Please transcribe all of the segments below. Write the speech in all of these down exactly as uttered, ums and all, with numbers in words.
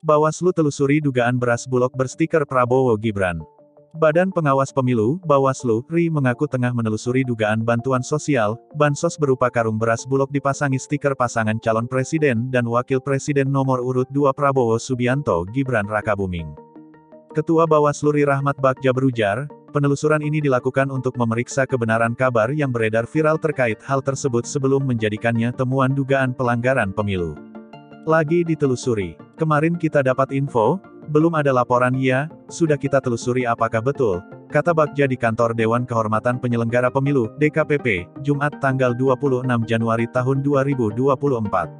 Bawaslu telusuri dugaan beras Bulog berstiker Prabowo Gibran. Badan Pengawas Pemilu, Bawaslu, R I mengaku tengah menelusuri dugaan bantuan sosial, bansos berupa karung beras Bulog dipasangi stiker pasangan calon presiden dan wakil presiden nomor urut dua Prabowo Subianto Gibran Rakabuming. Ketua Bawaslu R I Rahmat Bagja berujar, penelusuran ini dilakukan untuk memeriksa kebenaran kabar yang beredar viral terkait hal tersebut sebelum menjadikannya temuan dugaan pelanggaran pemilu. Lagi ditelusuri. Kemarin kita dapat info, belum ada laporan ya, sudah kita telusuri apakah betul, kata Bagja di kantor Dewan Kehormatan Penyelenggara Pemilu, D K P P, Jumat tanggal dua puluh enam Januari tahun dua ribu dua puluh empat.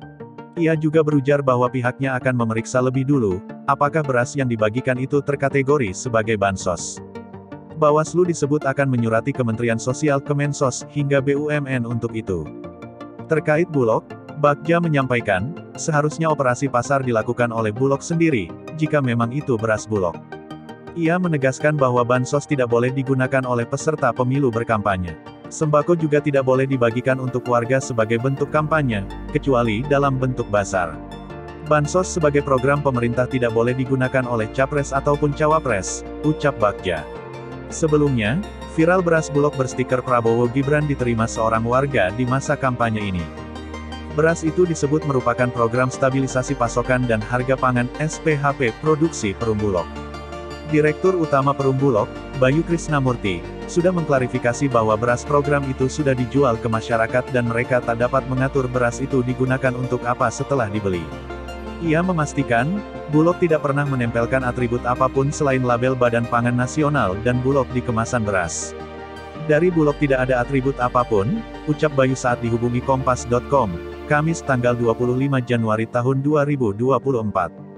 Ia juga berujar bahwa pihaknya akan memeriksa lebih dulu, apakah beras yang dibagikan itu terkategori sebagai bansos. Bawaslu disebut akan menyurati Kementerian Sosial Kemensos hingga B U M N untuk itu. Terkait Bulog, Bagja menyampaikan, seharusnya operasi pasar dilakukan oleh Bulog sendiri, jika memang itu beras Bulog. Ia menegaskan bahwa bansos tidak boleh digunakan oleh peserta pemilu berkampanye. Sembako juga tidak boleh dibagikan untuk warga sebagai bentuk kampanye, kecuali dalam bentuk basar. Bansos sebagai program pemerintah tidak boleh digunakan oleh capres ataupun cawapres, ucap Bagja. Sebelumnya, viral beras Bulog berstiker Prabowo Gibran diterima seorang warga di masa kampanye ini. Beras itu disebut merupakan program stabilisasi pasokan dan harga pangan, S P H P, produksi Perum Bulog. Direktur Utama Perum Bulog, Bayu Krisnamurti, sudah mengklarifikasi bahwa beras program itu sudah dijual ke masyarakat dan mereka tak dapat mengatur beras itu digunakan untuk apa setelah dibeli. Ia memastikan, Bulog tidak pernah menempelkan atribut apapun selain label Badan Pangan Nasional dan Bulog di kemasan beras. Dari Bulog tidak ada atribut apapun, ucap Bayu saat dihubungi Kompas dot com, Kamis tanggal dua puluh lima Januari tahun dua ribu dua puluh empat.